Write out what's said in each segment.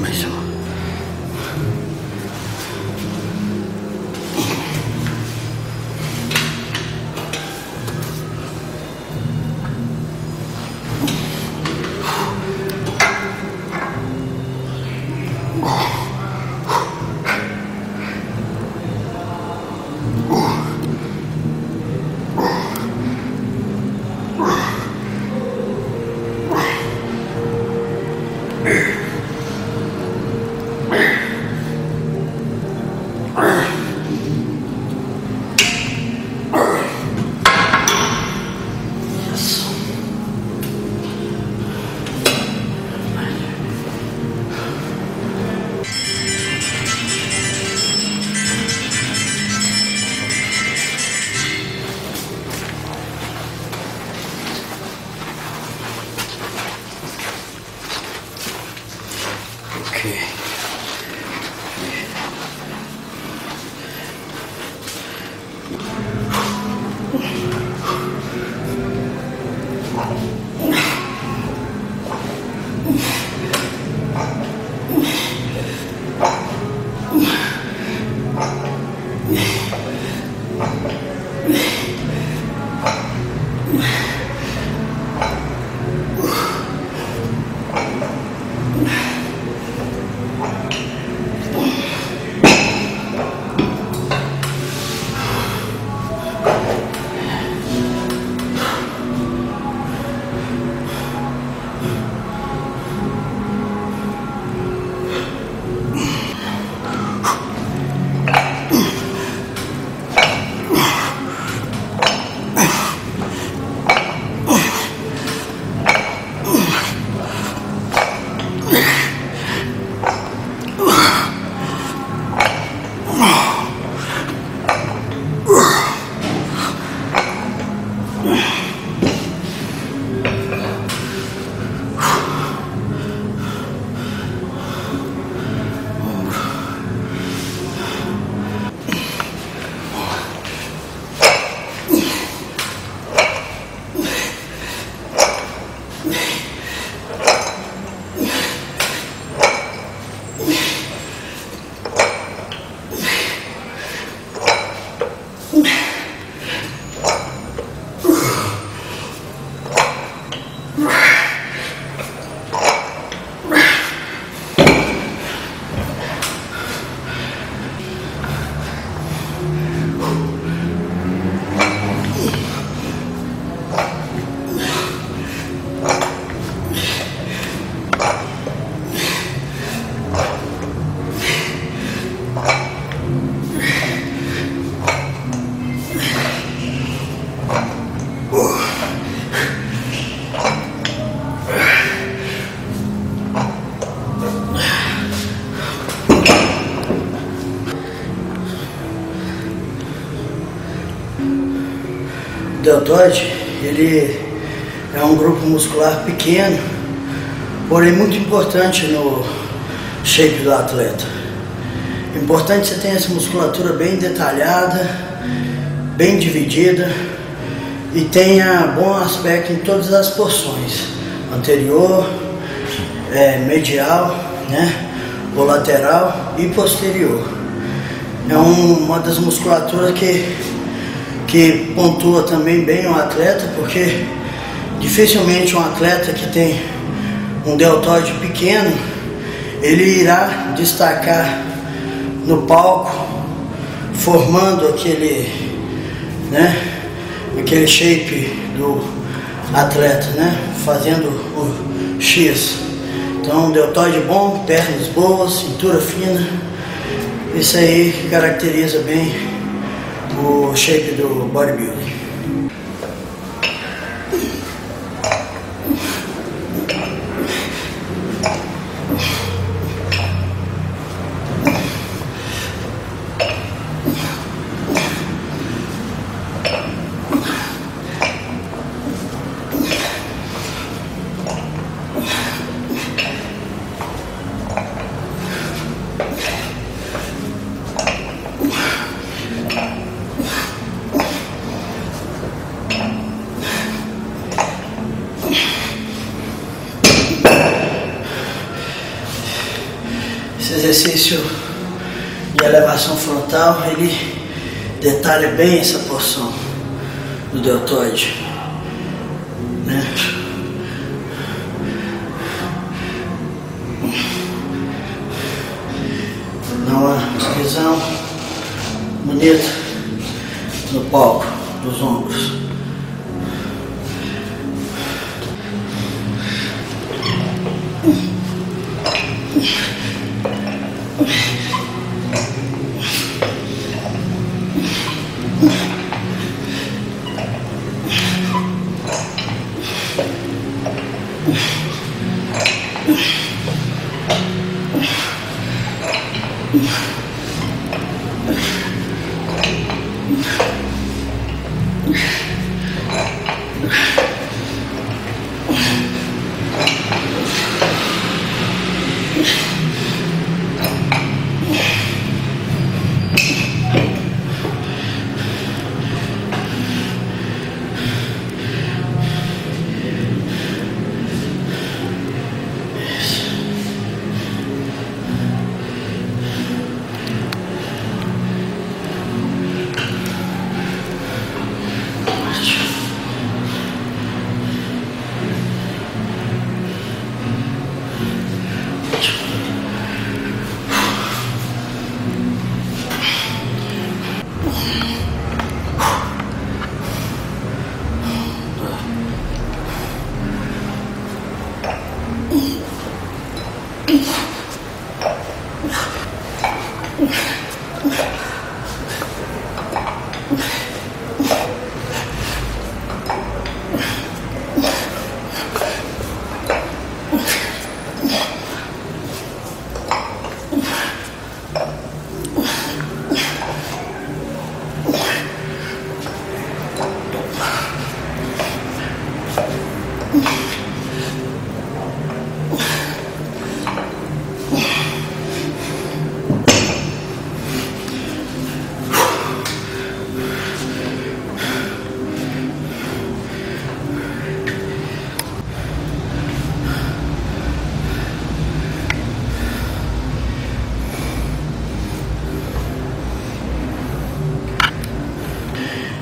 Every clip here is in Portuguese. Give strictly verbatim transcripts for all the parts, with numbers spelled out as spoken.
mesmo. O deltoide, ele é um grupo muscular pequeno, porém muito importante no shape do atleta. Importante você ter essa musculatura bem detalhada, bem dividida e tenha bom aspecto em todas as porções, anterior, é, medial, né, ou lateral e posterior. É um, uma das musculaturas que que pontua também bem o atleta, porque dificilmente um atleta que tem um deltoide pequeno, ele irá destacar no palco, formando aquele, né, aquele shape do atleta, né, fazendo o X. Então, um deltoide bom, pernas boas, cintura fina, isso aí caracteriza bem o shape do bodybuilding. Esse exercício de elevação frontal, ele detalha bem essa porção do deltoide, né? Dá uma visão bonita no palco dos ombros.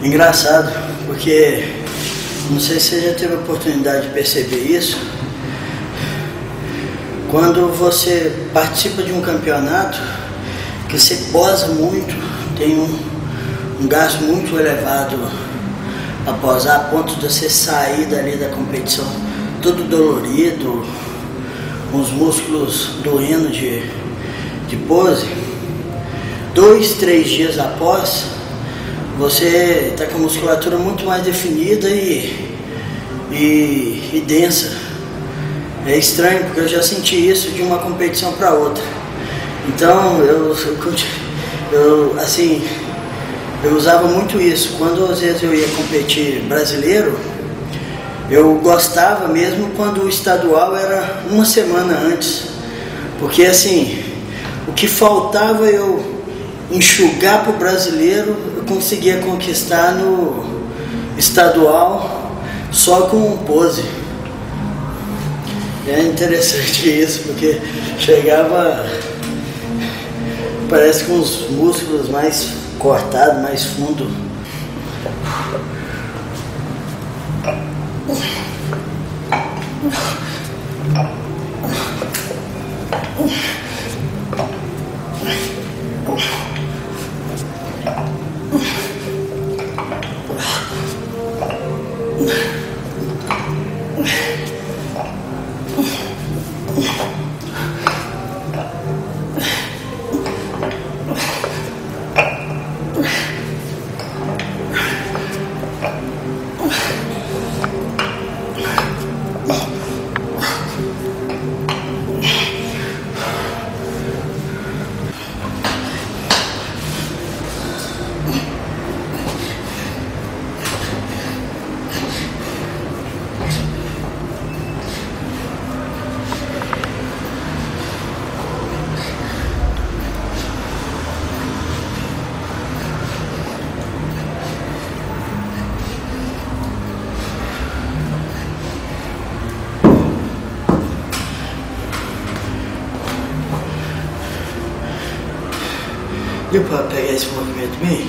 Engraçado, porque não sei se você já teve a oportunidade de perceber isso. Quando você participa de um campeonato, que você posa muito, tem um, um gasto muito elevado a posar, a ponto de você sair dali da competição todo dolorido, com os músculos doendo de, de pose, dois, três dias após, você está com a musculatura muito mais definida e, e, e densa. É estranho, porque eu já senti isso de uma competição para outra. Então, eu, eu, assim, eu usava muito isso. Quando, às vezes, eu ia competir brasileiro, eu gostava mesmo quando o estadual era uma semana antes. Porque, assim, o que faltava eu enxugar para o brasileiro, eu conseguia conquistar no estadual só com pose. É interessante isso, porque chegava, parece, com os músculos mais cortados, mais fundo. Deu pra pegar esse movimento bem?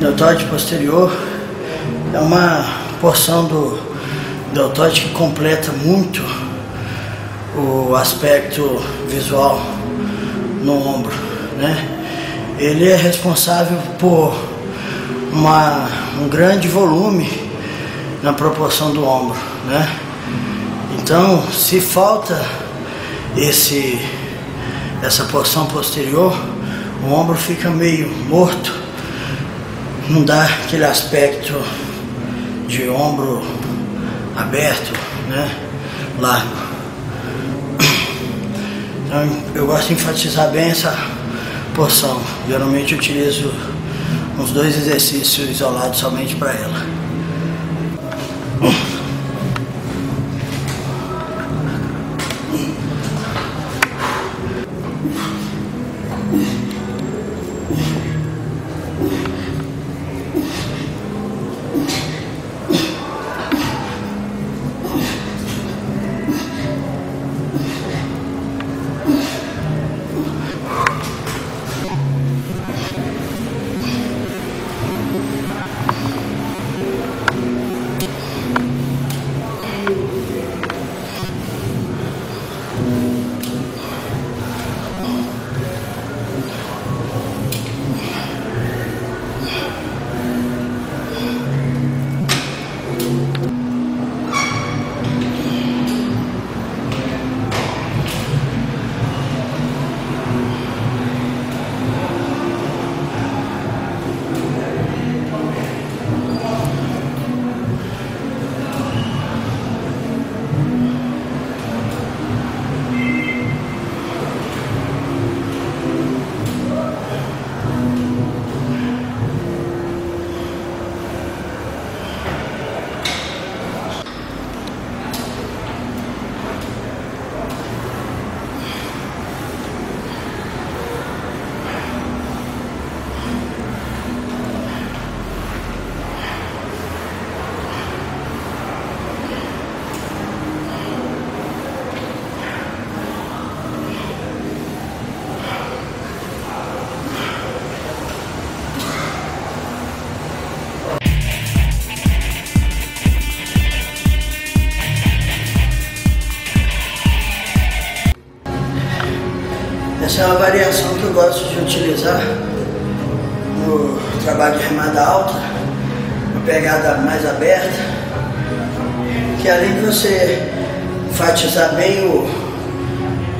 Deltóide posterior é uma porção do deltóide que completa muito o aspecto visual no ombro, né? Ele é responsável por uma, um grande volume na proporção do ombro, né? Então, se falta esse, essa porção posterior, o ombro fica meio morto. Não dá aquele aspecto de ombro aberto, né, largo. Então, eu gosto de enfatizar bem essa porção. Geralmente eu utilizo uns dois exercícios isolados somente para ela. Essa é uma variação que eu gosto de utilizar no trabalho de remada alta, uma pegada mais aberta, que além de você enfatizar bem o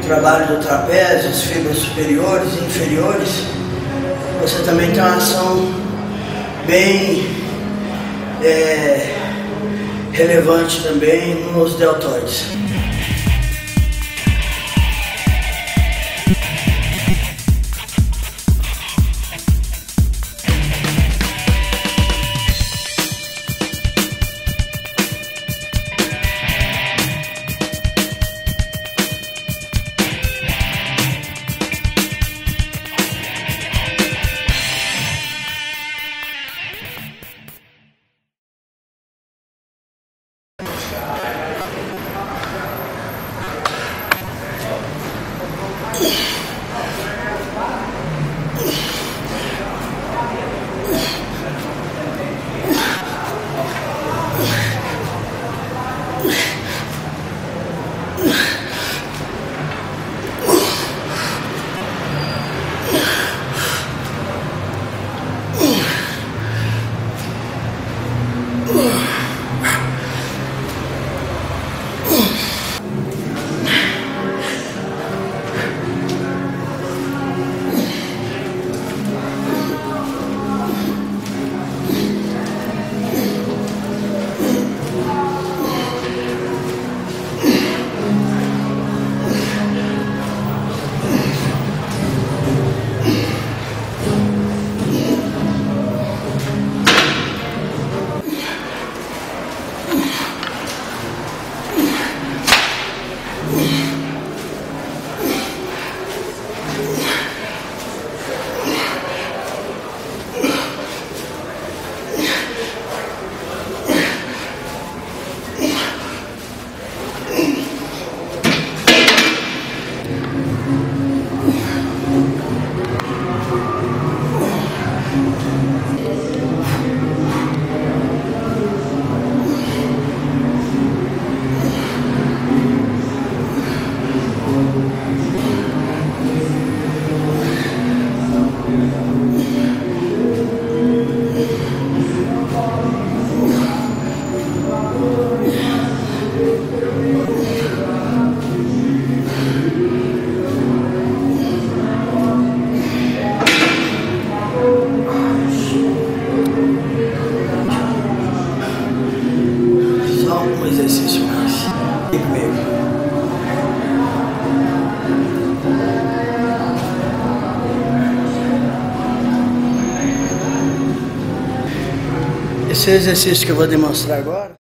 trabalho do trapézio, as fibras superiores e inferiores, você também tem uma ação bem é, relevante também nos deltóides. vocês o exercício que eu vou demonstrar agora.